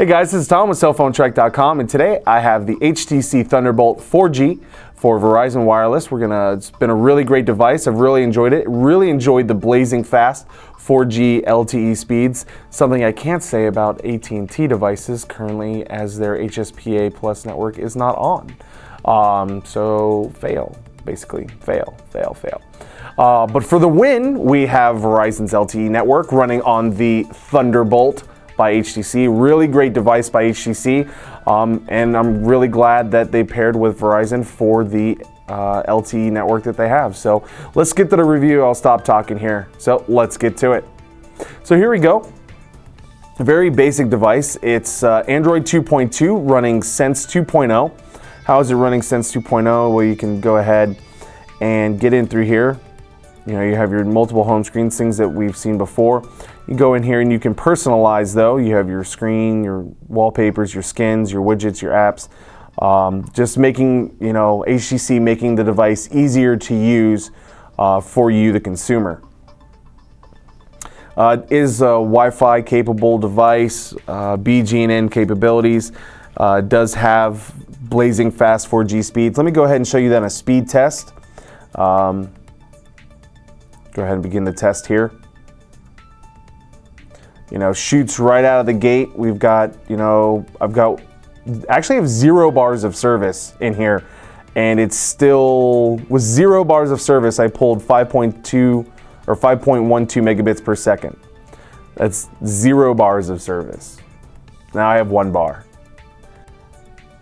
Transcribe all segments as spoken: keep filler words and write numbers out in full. Hey guys, this is Tom with cell phone trek dot com, and today I have the H T C Thunderbolt four G for Verizon Wireless. We're gonna, it's been a really great device. I've really enjoyed it. Really enjoyed the blazing fast four G L T E speeds, something I can't say about A T and T devices currently, as their H S P A Plus network is not on. Um, so fail, basically, fail, fail, fail. Uh, but for the win, we have Verizon's L T E network running on the Thunderbolt by H T C. Really great device by H T C, um, and I'm really glad that they paired with Verizon for the uh, L T E network that they have. So let's get to the review. I'll stop talking here. So let's get to it. So here we go. Very basic device. It's uh, Android two point two running Sense two point oh. How is it running Sense two point oh? Well, you can go ahead and get in through here. You know, you have your multiple home screens, things that we've seen before. You go in here and you can personalize, though. You have your screen, your wallpapers, your skins, your widgets, your apps. Um, just making, you know, H T C making the device easier to use uh, for you, the consumer. Uh, it is a Wi-Fi capable device, uh, B G N N capabilities. Uh, does have blazing fast four G speeds. Let me go ahead and show you that in a speed test. Um, Go ahead and begin the test here. You know, shoots right out of the gate. We've got, you know, I've got, actually have zero bars of service in here. And it's still, with zero bars of service, I pulled five point two or five point one two megabits per second. That's zero bars of service. Now I have one bar.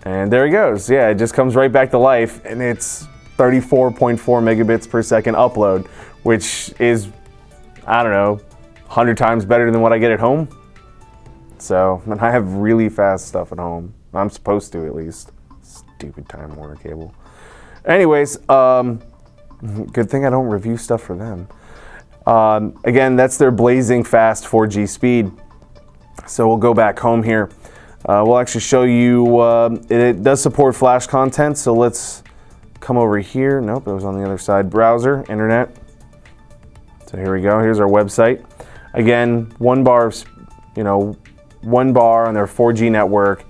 And there it goes. Yeah, it just comes right back to life, and it's thirty-four point four megabits per second upload, which is, I don't know, one hundred times better than what I get at home. So, and I have really fast stuff at home. I'm supposed to, at least. Stupid Time Warner cable. Anyways, um, good thing I don't review stuff for them. Um, again, that's their blazing fast four G speed. So we'll go back home here. Uh, we'll actually show you, uh, it, it does support Flash content, so let's come over here. Nope, it was on the other side. Browser, internet. So here we go. Here's our website. Again, one bar, you know, one bar on their four G network,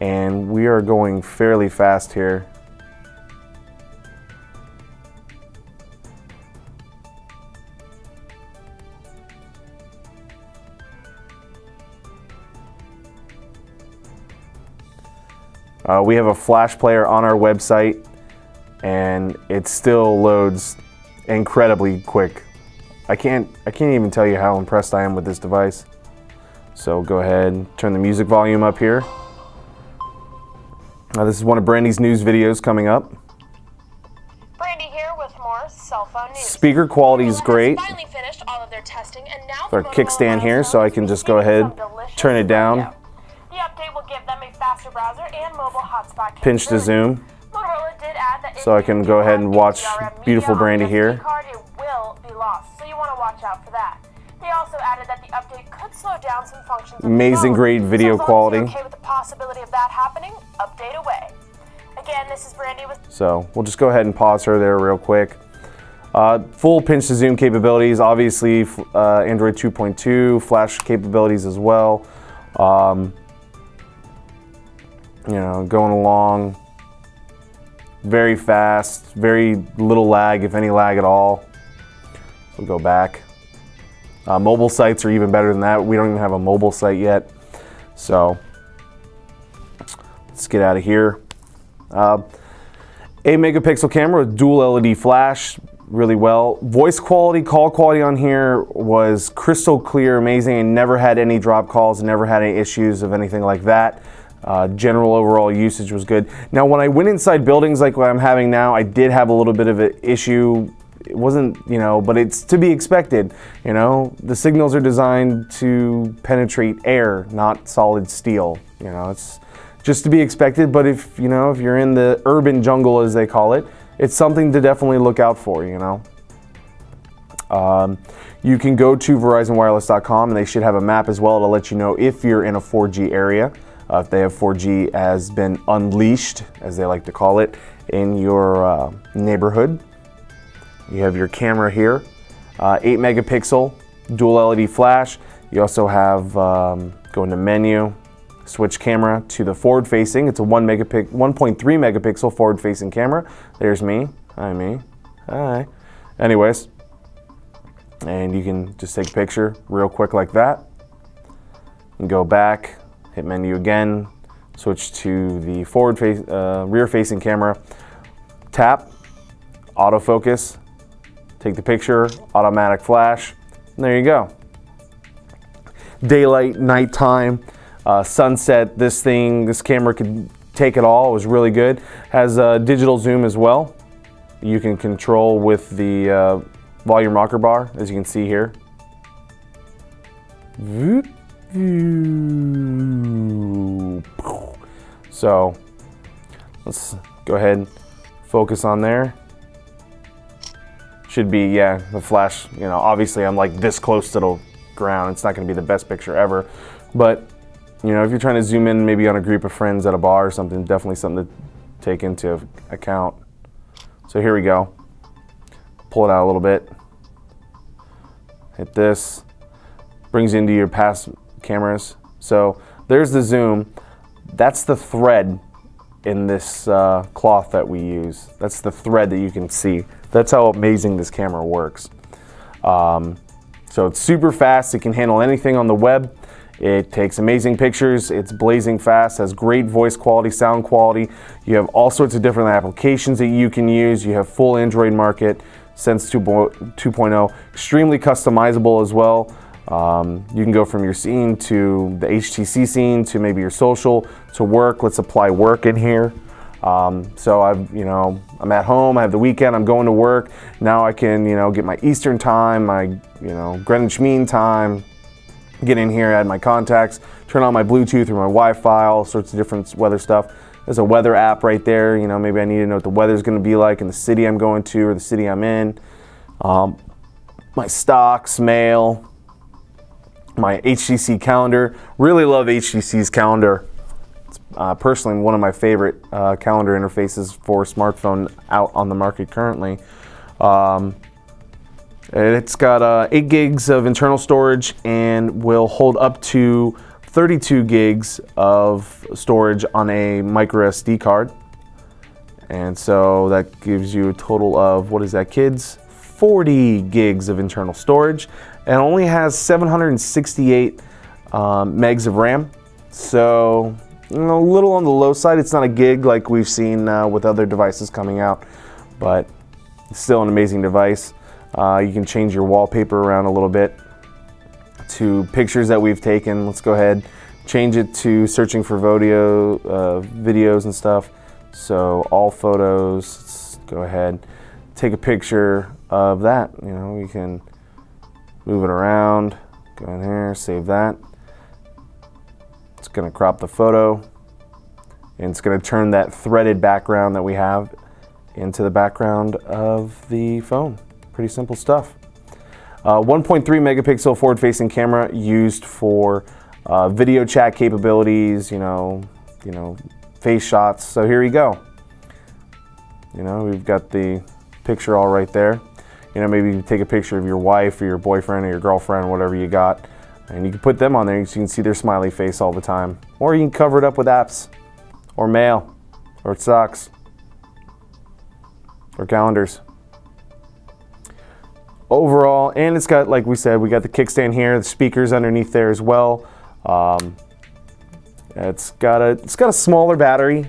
and we are going fairly fast here. Uh, we have a Flash player on our website, and it still loads incredibly quick. I can't I can't even tell you how impressed I am with this device. So go ahead and turn the music volume up here. Now this is one of Brandy's news videos coming up. Brandy here with more cell phone news. Speaker quality is great. Finally finished all of their testing, and now our kickstand here, so I can just go ahead, turn it down. The update will give them a faster browser and mobile hotspot. Pinch to zoom. So I can go ahead and watch beautiful Brandy here. So you want to watch out for that. They also added that the update could slow down some functions. Amazing, great video quality. Okay with the possibility of that happening, update away. Again, this is Brandy with. So we'll just go ahead and pause her there real quick. Uh, full pinch to zoom capabilities, obviously uh, Android two point two, Flash capabilities as well. Um, you know, going along. Very fast, very little lag, if any lag at all. We'll go back. Uh, mobile sites are even better than that. We don't even have a mobile site yet. So let's get out of here. Uh, eight megapixel camera with dual L E D flash, really well. Voice quality, call quality on here was crystal clear, amazing, and never had any drop calls, never had any issues of anything like that. Uh, general overall usage was good. Now, when I went inside buildings like what I'm having now, I did have a little bit of an issue. It wasn't, you know, but it's to be expected. You know, the signals are designed to penetrate air, not solid steel. You know, it's just to be expected. But if, you know, if you're in the urban jungle, as they call it, it's something to definitely look out for, you know. Um, you can go to verizon wireless dot com, and they should have a map as well to let you know if you're in a four G area. Uh, if they have four G has been unleashed, as they like to call it, in your uh, neighborhood. You have your camera here, uh, eight megapixel, dual L E D flash. You also have, um, going to menu, Switch camera to the forward facing. It's a one megapixel, one point three megapixel forward facing camera. There's me. Hi, me. Hi. Anyways. And you can just take a picture real quick like that. And go back, hit menu again, switch to the forward face, uh, rear facing camera. Tap, autofocus, take the picture, automatic flash. And there you go. Daylight, nighttime, uh, sunset. This thing, this camera could take it all. It was really good. Has a uh, digital zoom as well. You can control with the uh, volume rocker bar, as you can see here. So let's go ahead and focus on there. Should be, yeah, the flash, you know, obviously I'm like this close to the ground. It's not going to be the best picture ever, but you know, if you're trying to zoom in maybe on a group of friends at a bar or something, definitely something to take into account. So here we go. Pull it out a little bit. Hit this. Brings you into your past cameras. So there's the zoom. That's the thread in this uh, cloth that we use. That's the thread that you can see. That's how amazing this camera works. Um, so it's super fast. It can handle anything on the web. It takes amazing pictures. It's blazing fast, has great voice quality, sound quality. You have all sorts of different applications that you can use. You have full Android market, Sense two point oh, extremely customizable as well. Um, you can go from your scene to the H T C scene to maybe your social to work. Let's apply work in here. Um, so I've, you know, I'm at home, I have the weekend, I'm going to work. Now I can, you know, get my Eastern time, my, you know, Greenwich Mean Time, get in here, add my contacts, turn on my Bluetooth or my Wi-Fi, all sorts of different weather stuff. There's a weather app right there. You know, maybe I need to know what the weather's going to be like in the city I'm going to or the city I'm in. Um, my stocks, mail, my H T C calendar. Really love H T C's calendar. It's uh, personally one of my favorite uh, calendar interfaces for smartphone out on the market currently. Um, it's got uh, eight gigs of internal storage and will hold up to thirty-two gigs of storage on a micro S D card. And so that gives you a total of, what is that, kids? forty gigs of internal storage, and only has seven hundred sixty-eight um, megs of RAM. So you know, a little on the low side. It's not a gig like we've seen uh, with other devices coming out, but it's still an amazing device. Uh, you can change your wallpaper around a little bit to pictures that we've taken. Let's go ahead, change it to searching for video, uh, videos and stuff. So all photos, let's go ahead, take a picture of that. You know, you can move it around, go in here, save that. It's gonna crop the photo and it's gonna turn that threaded background that we have into the background of the phone. Pretty simple stuff. Uh, one point three megapixel forward-facing camera used for uh, video chat capabilities, you know, you know, face shots. So here you go. You know, we've got the picture all right there. You know, maybe you take a picture of your wife or your boyfriend or your girlfriend, whatever you got, and you can put them on there so you can see their smiley face all the time. Or you can cover it up with apps or mail or socks or calendars. Overall, and it's got, like we said, we got the kickstand here, the speakers underneath there as well. Um, it's got a it's got a smaller battery.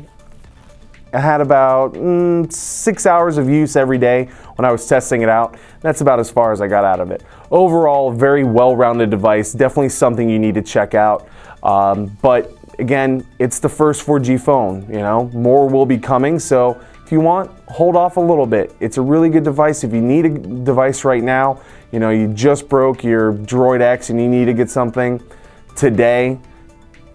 I had about mm, six hours of use every day when I was testing it out. That's about as far as I got out of it. Overall, very well-rounded device. Definitely something you need to check out. Um, but again, it's the first four G phone. You know, more will be coming. So if you want, hold off a little bit. It's a really good device. If you need a device right now, you know, you just broke your Droid X and you need to get something today,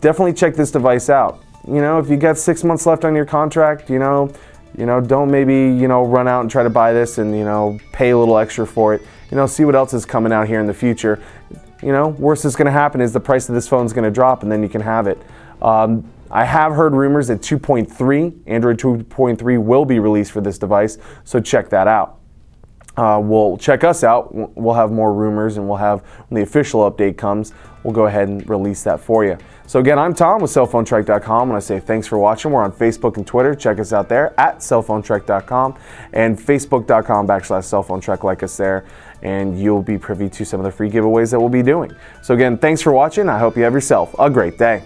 definitely check this device out. You know, if you got six months left on your contract, you know, you know, don't maybe, you know, run out and try to buy this and, you know, pay a little extra for it. You know, see what else is coming out here in the future. You know, worst that's gonna happen is the price of this phone's gonna drop and then you can have it. Um, I have heard rumors that two point three, Android two point three will be released for this device, so check that out. uh, will check us out. We'll have more rumors, and we'll have, when the official update comes, we'll go ahead and release that for you. So again, I'm Tom with cell phone trek dot com, and I say thanks for watching. We're on Facebook and Twitter. Check us out there at cell phone trek dot com and facebook.com backslash cellphonetrek. Like us there, and you'll be privy to some of the free giveaways that we'll be doing. So again, thanks for watching. I hope you have yourself a great day.